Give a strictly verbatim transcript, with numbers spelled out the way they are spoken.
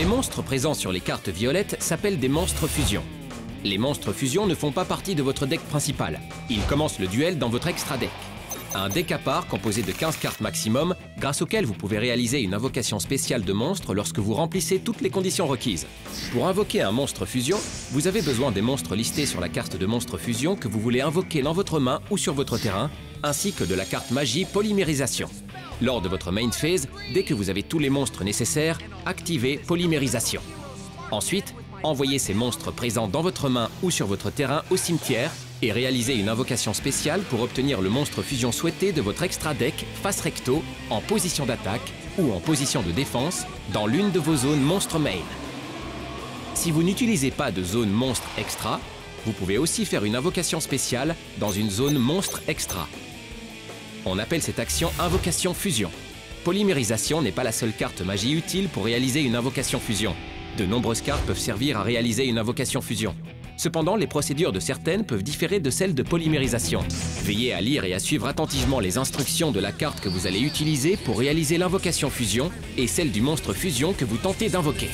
Les monstres présents sur les cartes violettes s'appellent des monstres fusion. Les monstres fusion ne font pas partie de votre deck principal. Ils commencent le duel dans votre extra deck. Un deck à part composé de quinze cartes maximum, grâce auquel vous pouvez réaliser une invocation spéciale de monstre lorsque vous remplissez toutes les conditions requises. Pour invoquer un monstre fusion, vous avez besoin des monstres listés sur la carte de monstre fusion que vous voulez invoquer dans votre main ou sur votre terrain, ainsi que de la carte magie Polymérisation. Lors de votre main phase, dès que vous avez tous les monstres nécessaires, activez Polymérisation. Ensuite, envoyez ces monstres présents dans votre main ou sur votre terrain au cimetière, et réalisez une invocation spéciale pour obtenir le monstre fusion souhaité de votre extra deck face recto, en position d'attaque ou en position de défense, dans l'une de vos zones monstre main. Si vous n'utilisez pas de zone monstre extra, vous pouvez aussi faire une invocation spéciale dans une zone monstre extra. On appelle cette action invocation fusion. Polymérisation n'est pas la seule carte magie utile pour réaliser une invocation fusion. De nombreuses cartes peuvent servir à réaliser une invocation fusion. Cependant, les procédures de certaines peuvent différer de celles de polymérisation. Veillez à lire et à suivre attentivement les instructions de la carte que vous allez utiliser pour réaliser l'invocation fusion et celle du monstre fusion que vous tentez d'invoquer.